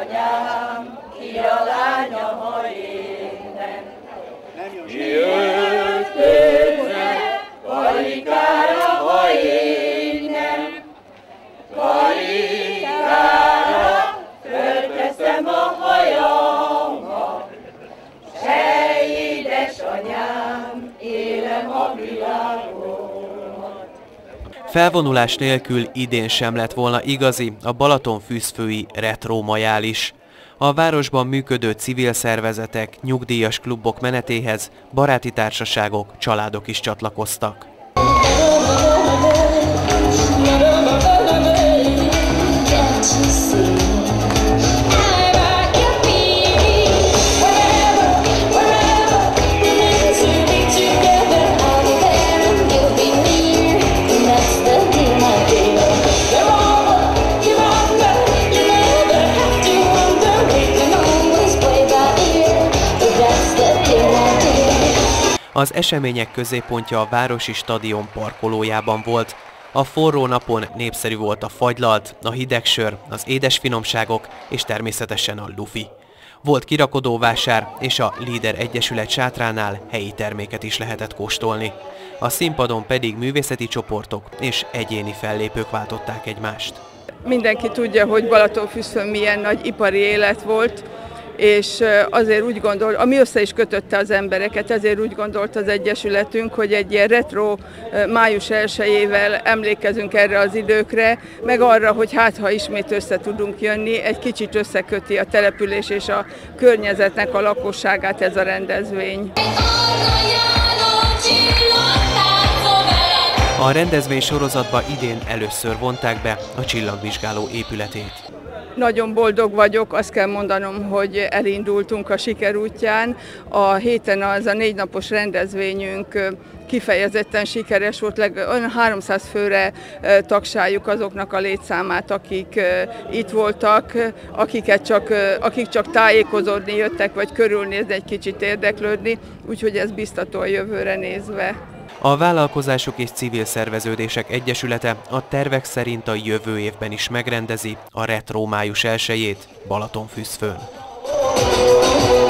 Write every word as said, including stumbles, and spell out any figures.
anyám, ki a lánya ma énnek. Jöjjött tőle, karikára, ha énnek. Karikára, fölteszem a hajamat. Se édesanyám, élem a világon. Felvonulás nélkül idén sem lett volna igazi a balatonfűzfői retro majál is. A városban működő civil szervezetek, nyugdíjas klubok menetéhez baráti társaságok, családok is csatlakoztak. Az események középpontja a városi stadion parkolójában volt. A forró napon népszerű volt a fagylalt, a hidegsör, az édes finomságok és természetesen a lufi. Volt kirakodóvásár, és a Líder Egyesület sátránál helyi terméket is lehetett kóstolni. A színpadon pedig művészeti csoportok és egyéni fellépők váltották egymást. Mindenki tudja, hogy Balatonfűzfőn milyen nagy ipari élet volt, és azért úgy gondol, ami össze is kötötte az embereket, ezért úgy gondolt az Egyesületünk, hogy egy ilyen retro május elsejével emlékezünk erre az időkre, meg arra, hogy hát ha ismét össze tudunk jönni, egy kicsit összeköti a település és a környezetnek a lakosságát ez a rendezvény. A rendezvény sorozatba idén először vonták be a csillagvizsgáló épületét. Nagyon boldog vagyok, azt kell mondanom, hogy elindultunk a siker útján. A héten az a négy napos rendezvényünk kifejezetten sikeres volt, olyan háromszáz főre tagsáljuk azoknak a létszámát, akik itt voltak, akiket csak, akik csak tájékozódni jöttek, vagy körülnézni, egy kicsit érdeklődni, úgyhogy ez biztató a jövőre nézve. A Vállalkozások és Civil Szerveződések Egyesülete a tervek szerint a jövő évben is megrendezi a retro május elsejét Balatonfűzfőn.